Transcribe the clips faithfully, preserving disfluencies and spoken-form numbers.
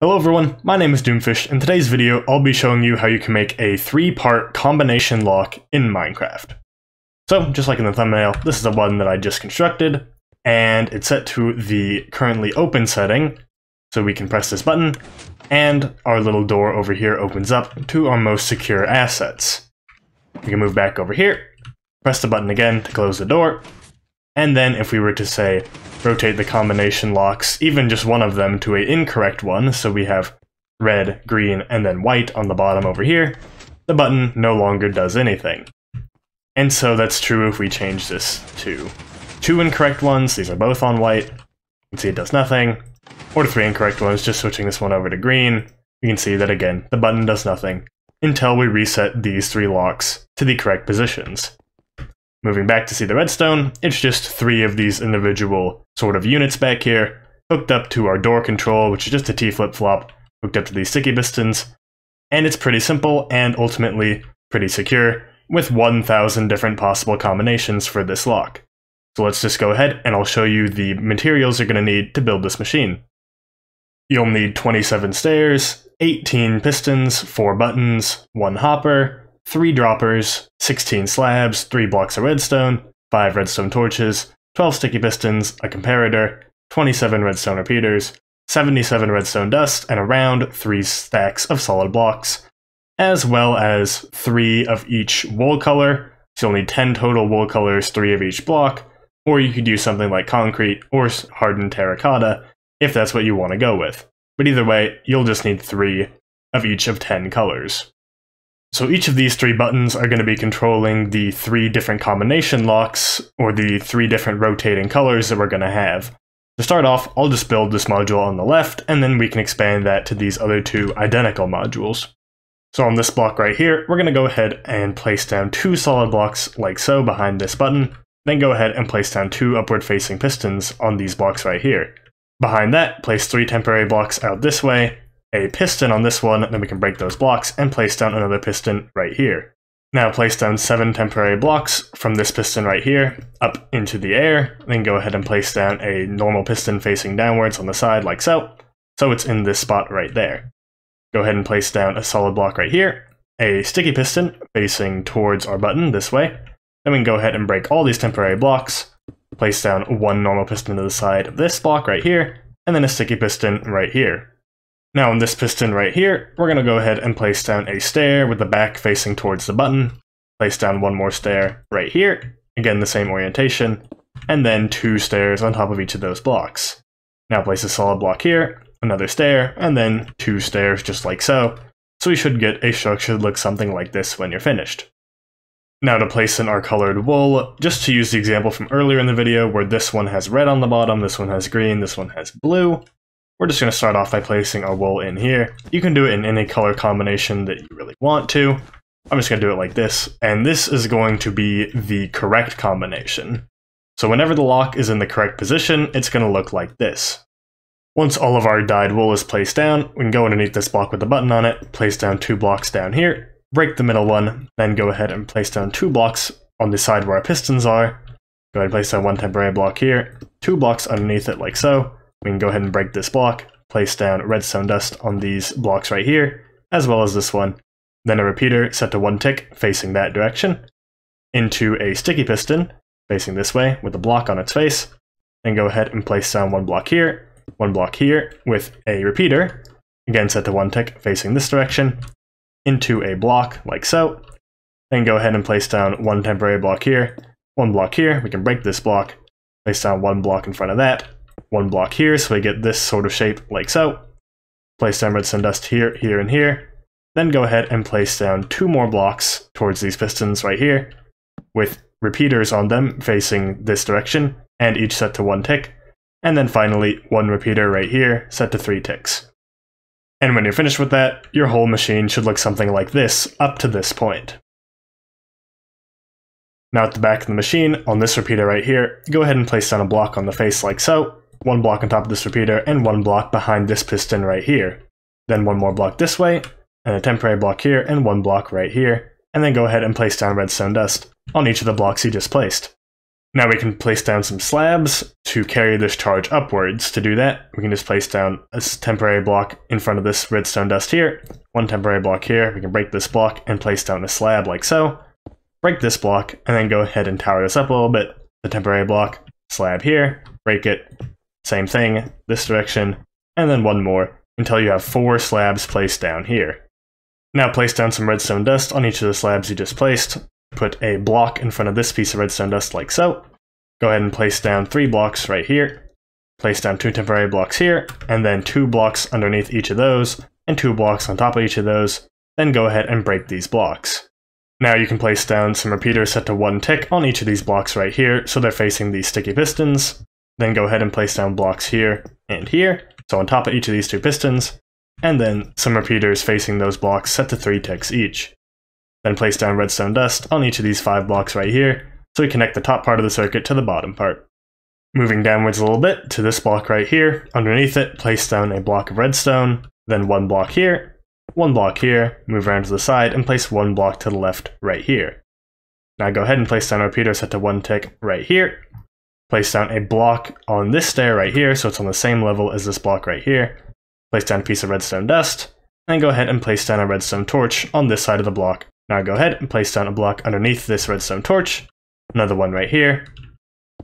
Hello everyone, my name is Doomfish. In today's video, I'll be showing you how you can make a three-part combination lock in Minecraft. So, just like in the thumbnail, this is a button that I just constructed, and it's set to the currently open setting, so we can press this button, and our little door over here opens up to our most secure assets. We can move back over here, press the button again to close the door, and then if we were to say rotate the combination locks, even just one of them, to an incorrect one, so we have red, green, and then white on the bottom over here, the button no longer does anything. And so that's true if we change this to two incorrect ones, these are both on white, you can see it does nothing, or to three incorrect ones, just switching this one over to green, you can see that again, the button does nothing, until we reset these three locks to the correct positions. Moving back to see the redstone, it's just three of these individual sort of units back here, hooked up to our door control, which is just a T flip-flop, hooked up to these sticky pistons, and it's pretty simple and ultimately pretty secure, with one thousand different possible combinations for this lock. So let's just go ahead and I'll show you the materials you're going to need to build this machine. You'll need twenty-seven stairs, eighteen pistons, four buttons, one hopper, three droppers, sixteen slabs, three blocks of redstone, five redstone torches, twelve sticky pistons, a comparator, twenty-seven redstone repeaters, seventy-seven redstone dust, and around three stacks of solid blocks, as well as three of each wool color, so you'll need ten total wool colors, three of each block, or you could use something like concrete or hardened terracotta if that's what you want to go with. But either way, you'll just need three of each of ten colors. So each of these three buttons are going to be controlling the three different combination locks, or the three different rotating colors that we're going to have. To start off, I'll just build this module on the left, and then we can expand that to these other two identical modules. So on this block right here, we're going to go ahead and place down two solid blocks like so behind this button, then go ahead and place down two upward facing pistons on these blocks right here. Behind that, place three temporary blocks out this way, a piston on this one, then we can break those blocks and place down another piston right here. Now place down seven temporary blocks from this piston right here up into the air, then go ahead and place down a normal piston facing downwards on the side like so, so it's in this spot right there. Go ahead and place down a solid block right here, a sticky piston facing towards our button this way, then we can go ahead and break all these temporary blocks, place down one normal piston to the side of this block right here, and then a sticky piston right here. Now on this piston right here, we're going to go ahead and place down a stair with the back facing towards the button, place down one more stair right here, again the same orientation, and then two stairs on top of each of those blocks. Now place a solid block here, another stair, and then two stairs just like so, so we should get a structure that looks something like this when you're finished. Now to place in our colored wool, just to use the example from earlier in the video where this one has red on the bottom, this one has green, this one has blue. We're just going to start off by placing our wool in here. You can do it in any color combination that you really want to. I'm just going to do it like this, and this is going to be the correct combination. So whenever the lock is in the correct position, it's going to look like this. Once all of our dyed wool is placed down, we can go underneath this block with the button on it, place down two blocks down here, break the middle one, then go ahead and place down two blocks on the side where our pistons are. Go ahead and place down one temporary block here, two blocks underneath it like so. We can go ahead and break this block, place down redstone dust on these blocks right here, as well as this one, then a repeater set to one tick facing that direction, into a sticky piston facing this way with a block on its face, then go ahead and place down one block here, one block here with a repeater, again set to one tick facing this direction, into a block like so, then go ahead and place down one temporary block here, one block here, we can break this block, place down one block in front of that, one block here, so we get this sort of shape like so. Place down redstone dust here, here, and here. Then go ahead and place down two more blocks towards these pistons right here, with repeaters on them facing this direction, and each set to one tick. And then finally, one repeater right here, set to three ticks. And when you're finished with that, your whole machine should look something like this up to this point. Now at the back of the machine, on this repeater right here, go ahead and place down a block on the face like so, one block on top of this repeater, and one block behind this piston right here. Then one more block this way, and a temporary block here, and one block right here, and then go ahead and place down redstone dust on each of the blocks you just placed. Now we can place down some slabs to carry this charge upwards. To do that, we can just place down a temporary block in front of this redstone dust here, one temporary block here. We can break this block and place down a slab like so, break this block, and then go ahead and tower this up a little bit. The temporary block, slab here, break it, same thing, this direction, and then one more, until you have four slabs placed down here. Now place down some redstone dust on each of the slabs you just placed. Put a block in front of this piece of redstone dust like so. Go ahead and place down three blocks right here. Place down two temporary blocks here, and then two blocks underneath each of those, and two blocks on top of each of those. Then go ahead and break these blocks. Now you can place down some repeaters set to one tick on each of these blocks right here, so they're facing these sticky pistons. Then go ahead and place down blocks here and here, so on top of each of these two pistons, and then some repeaters facing those blocks set to three ticks each. Then place down redstone dust on each of these five blocks right here, so we connect the top part of the circuit to the bottom part. Moving downwards a little bit to this block right here, underneath it place down a block of redstone, then one block here, one block here, move around to the side and place one block to the left right here. Now go ahead and place down a repeater set to one tick right here, place down a block on this stair right here so it's on the same level as this block right here, place down a piece of redstone dust, and go ahead and place down a redstone torch on this side of the block. Now go ahead and place down a block underneath this redstone torch, another one right here,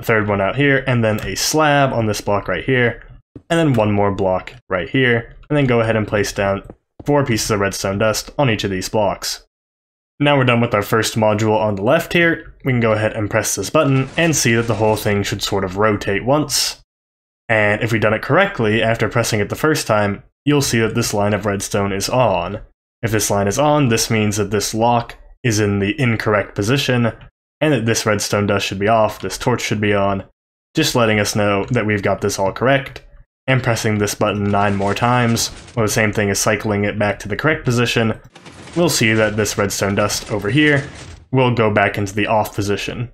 a third one out here, and then a slab on this block right here, and then one more block right here, and then go ahead and place down four pieces of redstone dust on each of these blocks. Now we're done with our first module on the left here. We can go ahead and press this button and see that the whole thing should sort of rotate once. And if we've done it correctly after pressing it the first time, you'll see that this line of redstone is on. If this line is on, this means that this lock is in the incorrect position, and that this redstone dust should be off, this torch should be on, just letting us know that we've got this all correct, and pressing this button nine more times, or the same thing as cycling it back to the correct position, we'll see that this redstone dust over here will go back into the off position.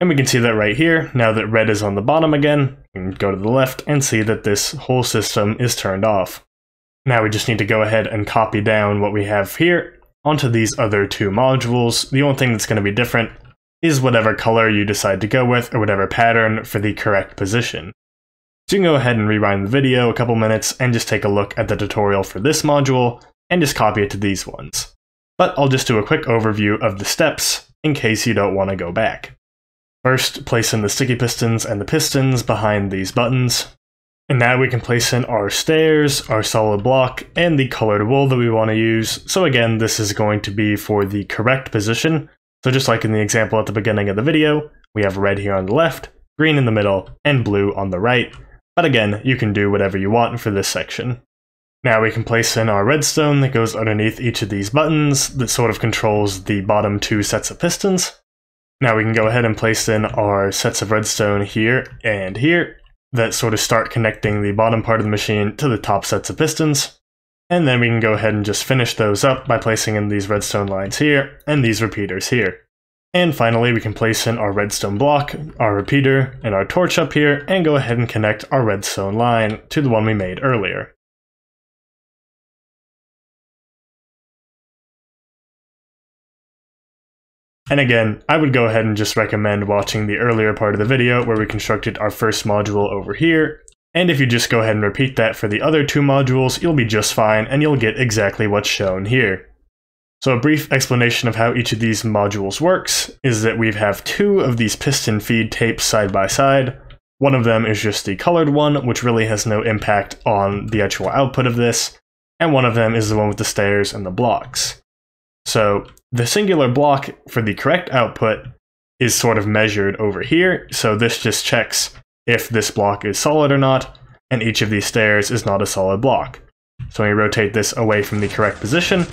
And we can see that right here, now that red is on the bottom again, we can go to the left and see that this whole system is turned off. Now we just need to go ahead and copy down what we have here onto these other two modules. The only thing that's going to be different is whatever color you decide to go with or whatever pattern for the correct position. So you can go ahead and rewind the video a couple minutes and just take a look at the tutorial for this module and just copy it to these ones. But I'll just do a quick overview of the steps in case you don't want to go back. First, place in the sticky pistons and the pistons behind these buttons. And now we can place in our stairs, our solid block, and the colored wool that we want to use. So again, this is going to be for the correct position. So just like in the example at the beginning of the video, we have red here on the left, green in the middle, and blue on the right. But again, you can do whatever you want for this section. Now we can place in our redstone that goes underneath each of these buttons that sort of controls the bottom two sets of pistons. Now we can go ahead and place in our sets of redstone here and here that sort of start connecting the bottom part of the machine to the top sets of pistons. And then we can go ahead and just finish those up by placing in these redstone lines here and these repeaters here. And finally, we can place in our redstone block, our repeater, and our torch up here and go ahead and connect our redstone line to the one we made earlier. And again, I would go ahead and just recommend watching the earlier part of the video where we constructed our first module over here, and if you just go ahead and repeat that for the other two modules, you'll be just fine and you'll get exactly what's shown here. So a brief explanation of how each of these modules works is that we have two of these piston feed tapes side by side. One of them is just the colored one, which really has no impact on the actual output of this, and one of them is the one with the stairs and the blocks. So the singular block for the correct output is sort of measured over here, so this just checks if this block is solid or not, and each of these stairs is not a solid block. So when we rotate this away from the correct position,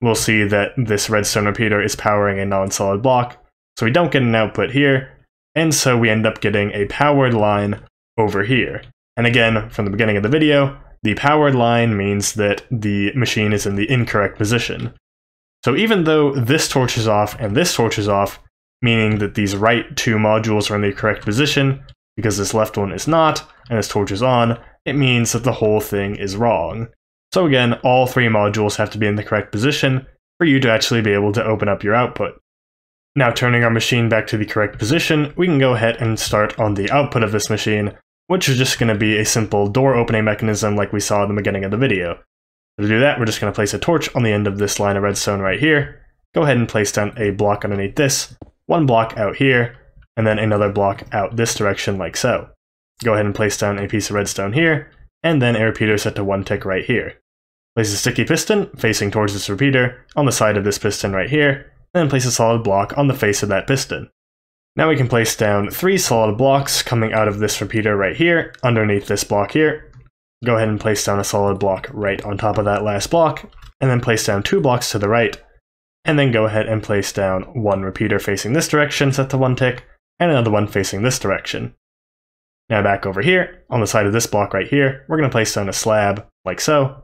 we'll see that this redstone repeater is powering a non-solid block, so we don't get an output here, and so we end up getting a powered line over here. And again, from the beginning of the video, the powered line means that the machine is in the incorrect position. So even though this torch is off and this torch is off, meaning that these right two modules are in the correct position, because this left one is not, and this torch is on, it means that the whole thing is wrong. So again, all three modules have to be in the correct position for you to actually be able to open up your output. Now turning our machine back to the correct position, we can go ahead and start on the output of this machine, which is just going to be a simple door opening mechanism like we saw in the beginning of the video. To do that, we're just going to place a torch on the end of this line of redstone right here, go ahead and place down a block underneath this, one block out here, and then another block out this direction like so. Go ahead and place down a piece of redstone here, and then a repeater set to one tick right here. Place a sticky piston facing towards this repeater on the side of this piston right here, and then place a solid block on the face of that piston. Now we can place down three solid blocks coming out of this repeater right here, underneath this block here. Go ahead and place down a solid block right on top of that last block, and then place down two blocks to the right, and then go ahead and place down one repeater facing this direction set to one tick, and another one facing this direction. Now back over here, on the side of this block right here, we're going to place down a slab, like so,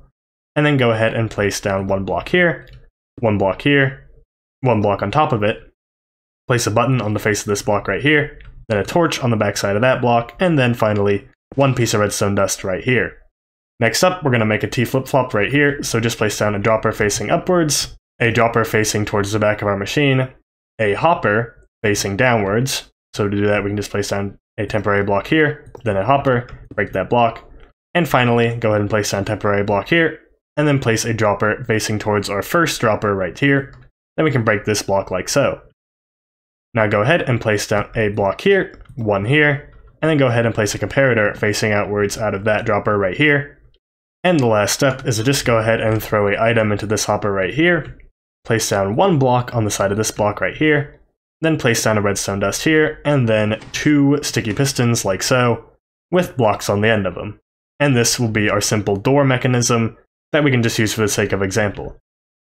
and then go ahead and place down one block here, one block here, one block on top of it, place a button on the face of this block right here, then a torch on the back side of that block, and then finally, one piece of redstone dust right here. Next up, we're going to make a T flip-flop right here, so just place down a dropper facing upwards, a dropper facing towards the back of our machine, a hopper facing downwards, so to do that we can just place down a temporary block here, then a hopper, break that block, and finally go ahead and place down a temporary block here, and then place a dropper facing towards our first dropper right here, then we can break this block like so. Now go ahead and place down a block here, one here, and then go ahead and place a comparator facing outwards out of that dropper right here, and the last step is to just go ahead and throw a item into this hopper right here, place down one block on the side of this block right here, then place down a redstone dust here, and then two sticky pistons like so, with blocks on the end of them. And this will be our simple door mechanism that we can just use for the sake of example.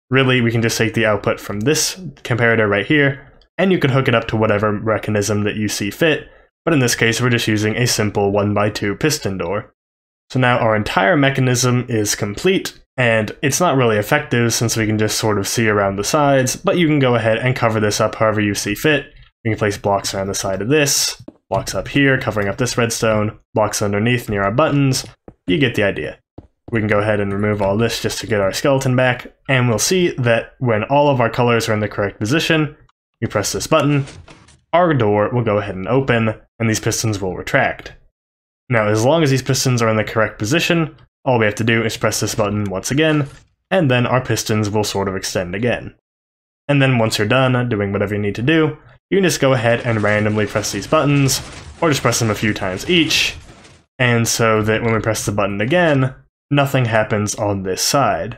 Really, we can just take the output from this comparator right here, and you can hook it up to whatever mechanism that you see fit, but in this case we're just using a simple one by two piston door. So now our entire mechanism is complete, and it's not really effective since we can just sort of see around the sides, but you can go ahead and cover this up however you see fit. You can place blocks around the side of this, blocks up here covering up this redstone, blocks underneath near our buttons, you get the idea. We can go ahead and remove all this just to get our skeleton back, and we'll see that when all of our colors are in the correct position, you press this button, our door will go ahead and open, and these pistons will retract. Now, as long as these pistons are in the correct position, all we have to do is press this button once again, and then our pistons will sort of extend again. And then once you're done doing whatever you need to do, you can just go ahead and randomly press these buttons, or just press them a few times each, and so that when we press the button again, nothing happens on this side.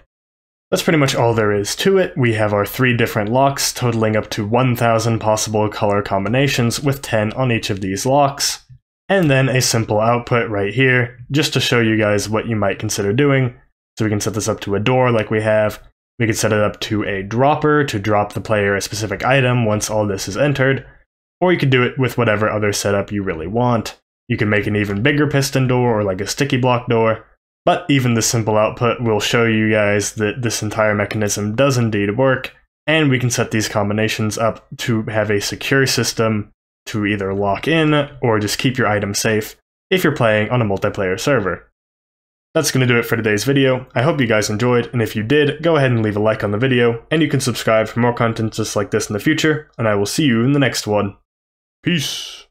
That's pretty much all there is to it. We have our three different locks totaling up to one thousand possible color combinations with ten on each of these locks. And then a simple output right here, just to show you guys what you might consider doing. So we can set this up to a door like we have. We can set it up to a dropper to drop the player a specific item once all this is entered. Or you could do it with whatever other setup you really want. You can make an even bigger piston door or like a sticky block door. But even the simple output will show you guys that this entire mechanism does indeed work. And we can set these combinations up to have a secure system to either lock in or just keep your item safe if you're playing on a multiplayer server. That's going to do it for today's video. I hope you guys enjoyed, and if you did, go ahead and leave a like on the video, and you can subscribe for more content just like this in the future, and I will see you in the next one. Peace!